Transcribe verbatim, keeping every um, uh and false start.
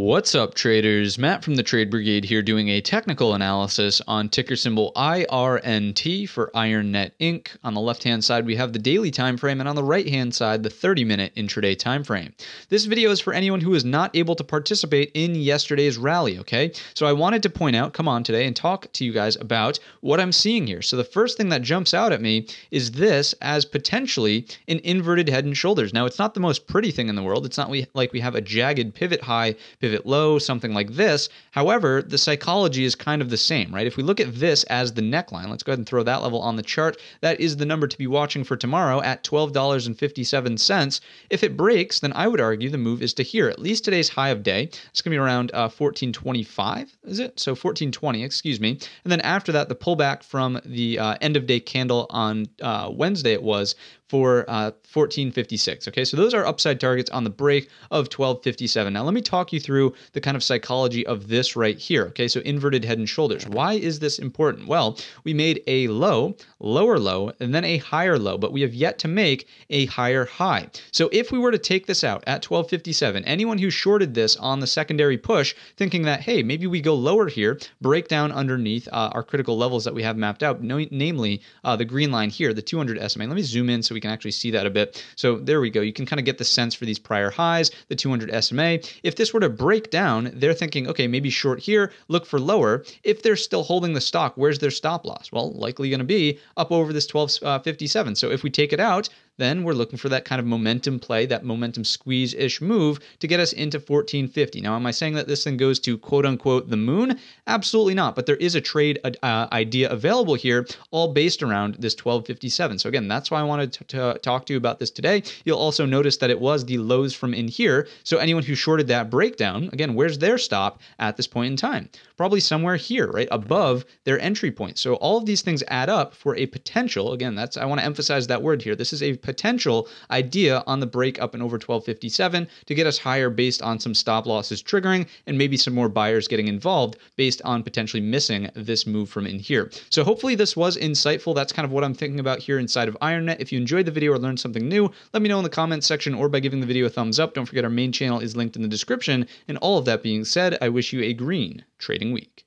What's up, traders? Matt from the Trade Brigade here doing a technical analysis on ticker symbol I R N T for IronNet Incorporated. On the left-hand side, we have the daily time frame, and on the right-hand side, the thirty-minute intraday time frame. This video is for anyone who is not able to participate in yesterday's rally, okay? So I wanted to point out, come on today, and talk to you guys about what I'm seeing here. So the first thing that jumps out at me is this as potentially an inverted head and shoulders. Now, it's not the most pretty thing in the world. It's not like we have a jagged pivot high, pivot pivot low, something like this. However, the psychology is kind of the same, right? If we look at this as the neckline, let's go ahead and throw that level on the chart. That is the number to be watching for tomorrow at twelve dollars and fifty-seven cents. If it breaks, then I would argue the move is to here, at least today's high of day. It's going to be around uh, fourteen twenty-five, is it? So fourteen twenty, excuse me. And then after that, the pullback from the uh, end of day candle on uh, Wednesday, it was for uh, fourteen fifty-six, okay? So those are upside targets on the break of twelve fifty-seven. Now, let me talk you through Through the kind of psychology of this right here. Okay, so inverted head and shoulders. Why is this important? Well, we made a low, lower low, and then a higher low, but we have yet to make a higher high. So if we were to take this out at twelve fifty-seven, anyone who shorted this on the secondary push, thinking that, hey, maybe we go lower here, break down underneath uh, our critical levels that we have mapped out, no, namely uh, the green line here, the two hundred S M A. Let me zoom in so we can actually see that a bit. So there we go. You can kind of get the sense for these prior highs, the two hundred S M A. If this were to break down, they're thinking, okay, maybe short here, look for lower. If they're still holding the stock, where's their stop loss? Well, likely going to be up over this twelve fifty-seven. So if we take it out, then we're looking for that kind of momentum play, that momentum squeeze-ish move to get us into fourteen fifty. Now, am I saying that this thing goes to quote-unquote the moon? Absolutely not, but there is a trade uh, idea available here, all based around this twelve fifty-seven. So again, that's why I wanted to, to talk to you about this today. You'll also notice that it was the lows from in here, so anyone who shorted that breakdown, again, where's their stop at this point in time? Probably somewhere here, right, above their entry point. So all of these things add up for a potential, again, that's I want to emphasize that word here, this is a potential idea on the break up and over twelve fifty-seven to get us higher based on some stop losses triggering and maybe some more buyers getting involved based on potentially missing this move from in here. So hopefully this was insightful. That's kind of what I'm thinking about here inside of IronNet. If you enjoyed the video or learned something new, let me know in the comments section or by giving the video a thumbs up. Don't forget our main channel is linked in the description. And all of that being said, I wish you a green trading week.